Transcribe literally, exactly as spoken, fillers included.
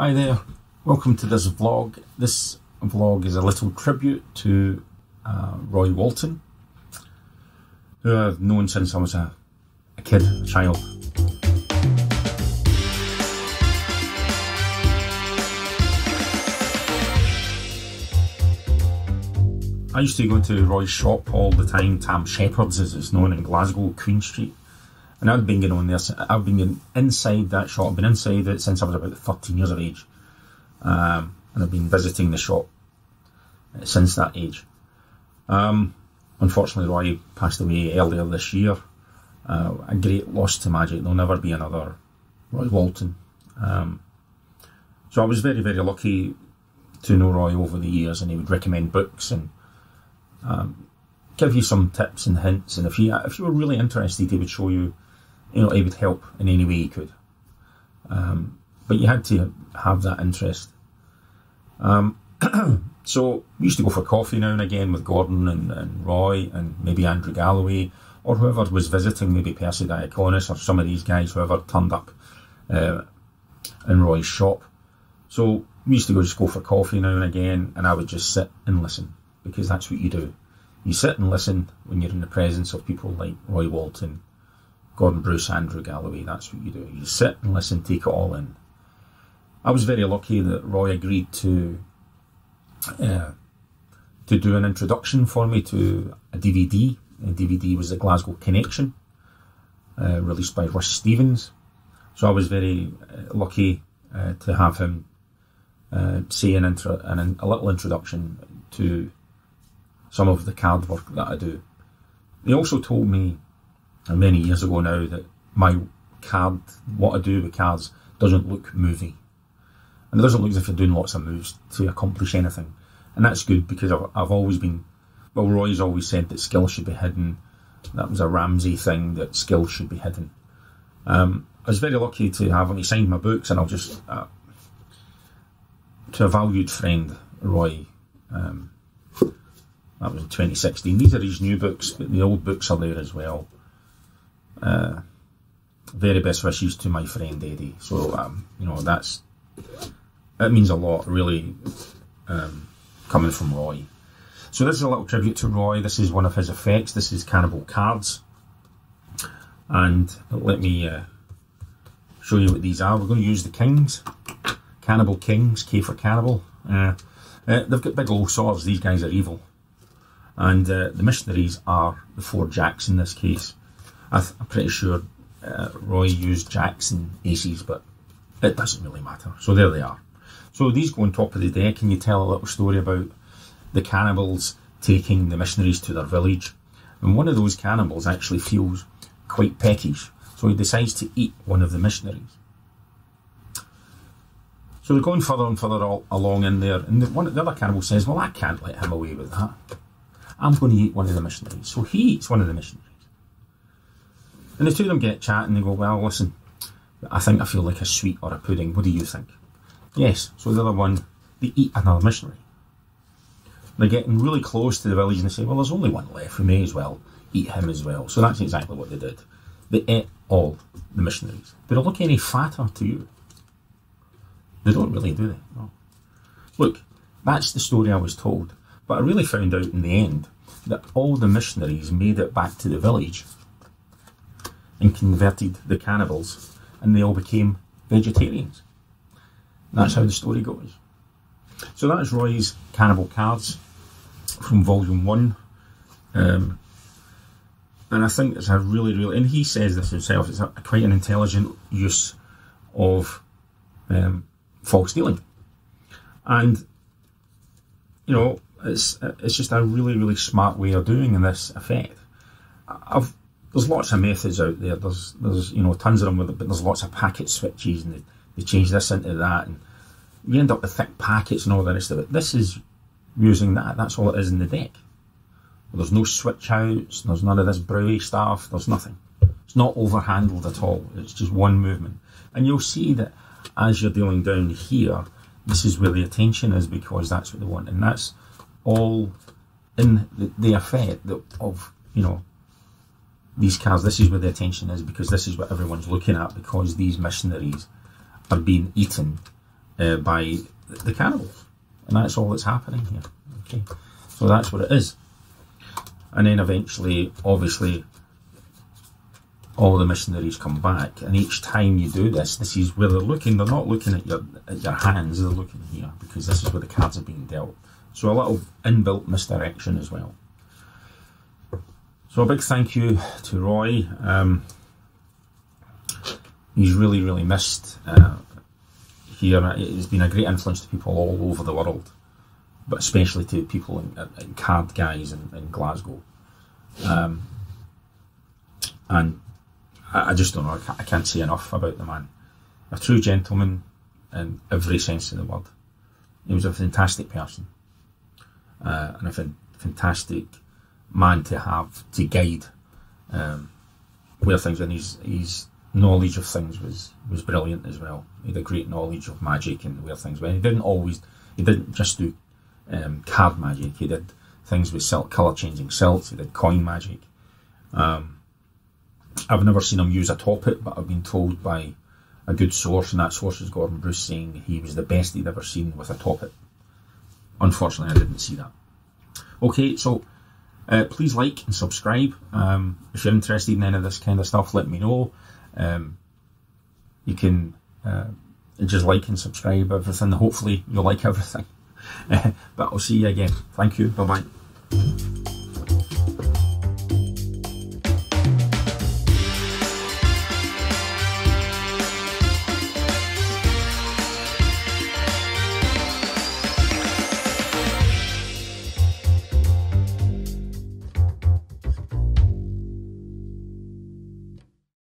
Hi there, welcome to this vlog. This vlog is a little tribute to uh, Roy Walton, who I've known since I was a, a kid, a child. I used to go to Roy's shop all the time, Tam Shepherds as it's known in Glasgow, Queen Street. And I've been going on there, I've been inside that shop, I've been inside it since I was about thirteen years of age. Um, and I've been visiting the shop since that age. Um, unfortunately, Roy passed away earlier this year. Uh, a great loss to magic, there'll never be another Roy Walton. Um, so I was very, very lucky to know Roy over the years, and he would recommend books and um, give you some tips and hints. And if you, if you were really interested, he would show you. You know, he would help in any way he could. Um, but you had to have that interest. Um, so we used to go for coffee now and again with Gordon and, and Roy and maybe Andrew Galloway or whoever was visiting, maybe Percy Diaconis or some of these guys, whoever turned up uh, in Roy's shop. So we used to go, just go for coffee now and again, and I would just sit and listen, because that's what you do. You sit and listen when you're in the presence of people like Roy Walton, Gordon Bruce, Andrew Galloway. That's what you do. You sit and listen, take it all in. I was very lucky that Roy agreed to uh, to do an introduction for me to a D V D. The D V D was the Glasgow Connection, uh, released by Ross Stevens. So I was very uh, lucky uh, to have him uh, say an, intro, an a little introduction to some of the card work that I do. He also told me many years ago now that my card, what I do with cards, doesn't look movie, and it doesn't look as if you're doing lots of moves to accomplish anything. And that's good, because I've, I've always been, well, Roy's always said that skill should be hidden. That was a Ramsey thing, that skill should be hidden. um, I was very lucky to have him. He signed my books, and I'll just uh, to a valued friend, Roy. um, that was in twenty sixteen. These are his new books, but the old books are there as well. Uh, very best wishes to my friend Eddie. So um, you know, that's, that means a lot, really, um, coming from Roy. So this is a little tribute to Roy. This is one of his effects. This is Cannibal Cards, and let me uh, show you what these are. We're going to use the Kings, Cannibal Kings, K for Cannibal. Uh, uh, they've got big old swords. These guys are evil, and uh, the missionaries are the four jacks in this case. I th I'm pretty sure uh, Roy used jacks and aces, but it doesn't really matter. So there they are. So these go on top of the deck, and you tell a little story about the cannibals taking the missionaries to their village. And one of those cannibals actually feels quite peckish, so he decides to eat one of the missionaries. So they're going further and further all along in there, and the, one, the other cannibal says, well, I can't let him away with that. I'm going to eat one of the missionaries. So he eats one of the missionaries. And the two of them get chatting, and they go, well, listen, I think I feel like a sweet or a pudding. What do you think? Yes. So the other one, they eat another missionary. They're getting really close to the village, and they say, well, there's only one left. We may as well eat him as well. So that's exactly what they did. They ate all the missionaries. They don't look any fatter to you. They don't really, do they? No. Look, that's the story I was told. But I really found out in the end that all the missionaries made it back to the village and converted the cannibals, and they all became vegetarians. That's how the story goes. So that's Roy's Cannibal Cards from Volume One, um, and I think it's a really, really, and he says this himself, it's a, quite an intelligent use of um, false dealing, and you know, it's it's just a really, really smart way of doing this effect. I've There's lots of methods out there. There's, there's, you know, tons of them with it, but there's lots of packet switches, and they, they change this into that, and you end up with thick packets and all the rest of it. This is using that. That's all it is in the deck. There's no switch outs. There's none of this brewy stuff. There's nothing. It's not overhandled at all. It's just one movement, and you'll see that as you're dealing down here, this is where the attention is, because that's what they want, and that's all in the, the effect of, you know, these cards. This is where the attention is, because this is what everyone's looking at, because these missionaries are being eaten uh, by the cannibals, and that's all that's happening here. Okay, so that's what it is. And then eventually, obviously, all the missionaries come back, and each time you do this, this is where they're looking. They're not looking at your at your hands; they're looking here, because this is where the cards are being dealt. So a little inbuilt misdirection as well. So a big thank you to Roy. Um, he's really, really missed uh, here. It's been a great influence to people all over the world, but especially to people in, in card guys in, in Glasgow. Um, and I, I just don't know, I can't, I can't say enough about the man. A true gentleman in every sense of the word. He was a fantastic person, uh, and a fan fantastic man to have to guide um, where things, and his, his knowledge of things was was brilliant as well. He had a great knowledge of magic and where things went. He didn't always, he didn't just do um, card magic. He did things with silk, colour changing silks. He did coin magic. Um, I've never seen him use a toppet, but I've been told by a good source, and that source is Gordon Bruce, saying he was the best he'd ever seen with a toppet. Unfortunately, I didn't see that. Okay, so. Uh, please like and subscribe. Um, if you're interested in any of this kind of stuff, let me know. Um, you can uh, just like and subscribe everything. Hopefully you'll like everything. But I'll see you again. Thank you. Bye-bye.